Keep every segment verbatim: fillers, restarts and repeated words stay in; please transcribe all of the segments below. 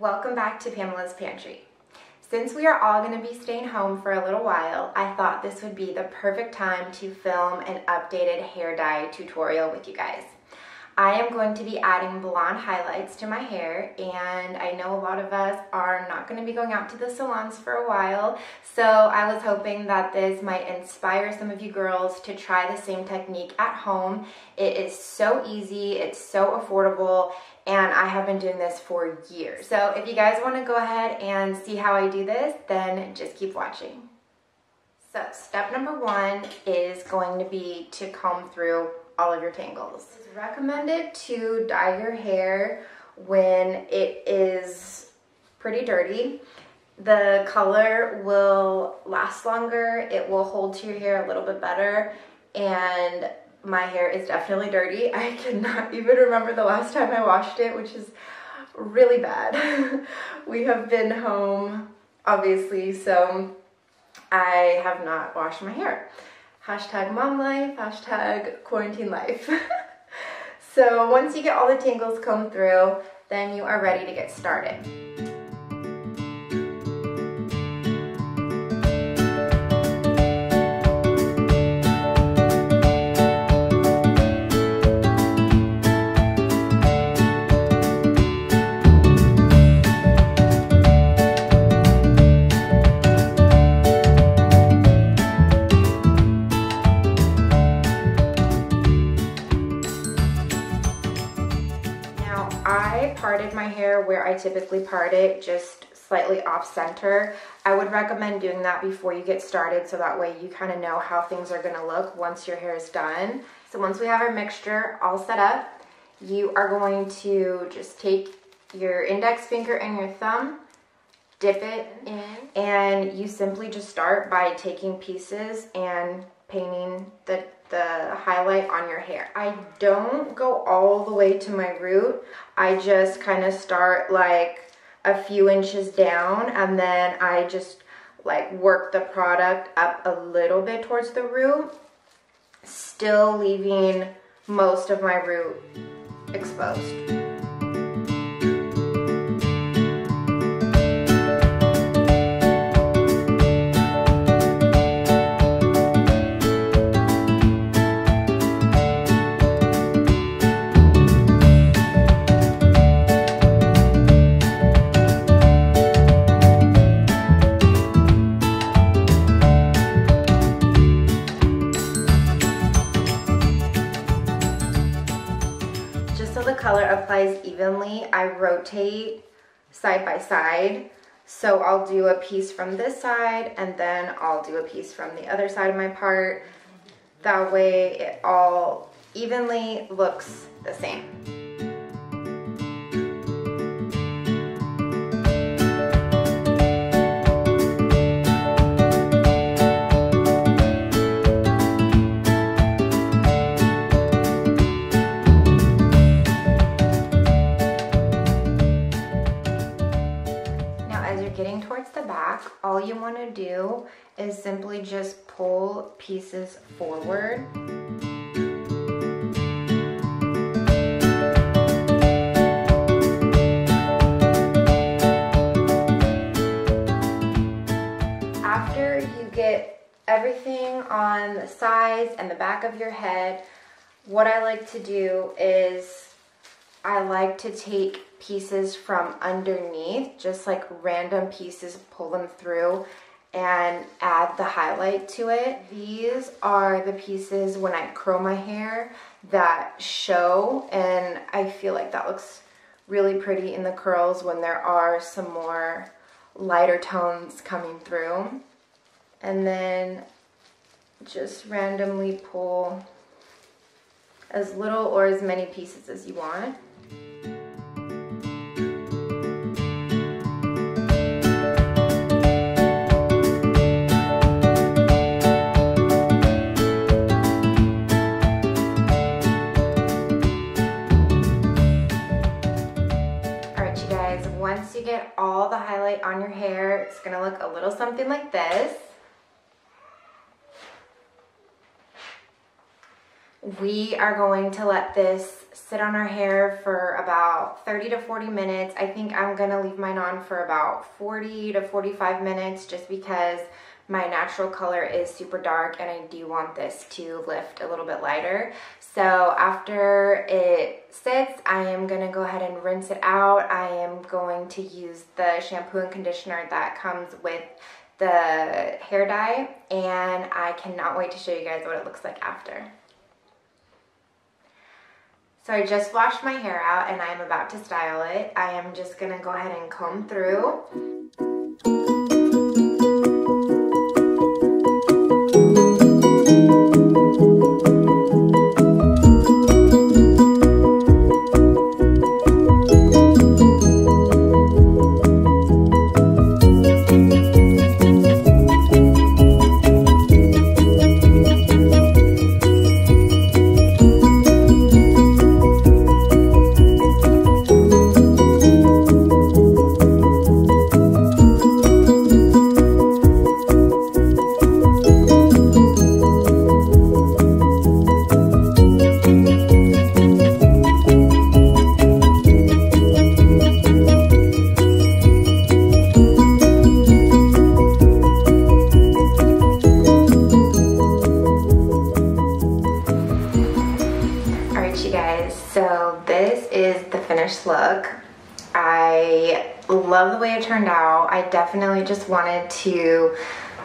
Welcome back to Pamela's Pantry. Since we are all going to be staying home for a little while, I thought this would be the perfect time to film an updated hair dye tutorial with you guys. I am going to be adding blonde highlights to my hair, and I know a lot of us are not going to be going out to the salons for a while, so I was hoping that this might inspire some of you girls to try the same technique at home. It is so easy, it's so affordable, and I have been doing this for years. So if you guys want to go ahead and see how I do this, then just keep watching. So step number one is going to be to comb through all of your tangles. It's recommended to dye your hair when it is pretty dirty. The color will last longer, it will hold to your hair a little bit better, and my hair is definitely dirty. I cannot even remember the last time I washed it, which is really bad. We have been home, obviously, so I have not washed my hair. Hashtag mom life, hashtag quarantine life. So once you get all the tangles combed through, then you are ready to get started. Where I typically part it just slightly off center. I would recommend doing that before you get started, so that way you kind of know how things are going to look once your hair is done. So once we have our mixture all set up, you are going to just take your index finger and your thumb, dip it in, and you simply just start by taking pieces and painting the the highlight on your hair. I don't go all the way to my root. I just kind of start like a few inches down, and then I just like work the product up a little bit towards the root, still leaving most of my root exposed. Applies evenly, I rotate side by side, so I'll do a piece from this side and then I'll do a piece from the other side of my part. That way it all evenly looks the same. All you want to do is simply just pull pieces forward. After you get everything on the sides and the back of your head, what I like to do is I like to take pieces from underneath, just like random pieces, pull them through and add the highlight to it. These are the pieces when I curl my hair that show, and I feel like that looks really pretty in the curls when there are some more lighter tones coming through. And then just randomly pull as little or as many pieces as you want. Once you get all the highlight on your hair, it's gonna look a little something like this. We are going to let this sit on our hair for about thirty to forty minutes. I think I'm gonna leave mine on for about forty to forty-five minutes just because my natural color is super dark and I do want this to lift a little bit lighter. So after it sits, I am gonna go ahead and rinse it out. I am going to use the shampoo and conditioner that comes with the hair dye, and I cannot wait to show you guys what it looks like after. So I just washed my hair out and I'm about to style it. I am just gonna go ahead and comb through. So this is the finished look. I love the way it turned out. I definitely just wanted to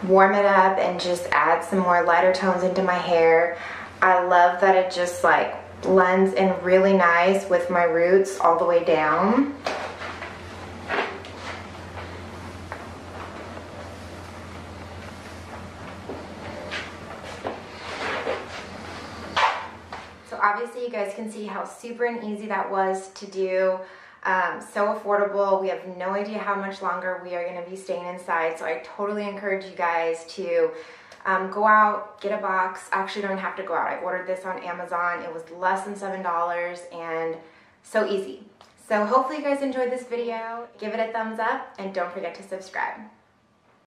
warm it up and just add some more lighter tones into my hair. I love that it just like blends in really nice with my roots all the way down. Obviously you guys can see how super and easy that was to do, um, so affordable. We have no idea how much longer we are going to be staying inside, so I totally encourage you guys to um, go out, get a box. I actually don't have to go out. I ordered this on Amazon. It was less than seven dollars and so easy. So hopefully you guys enjoyed this video. Give it a thumbs up and don't forget to subscribe.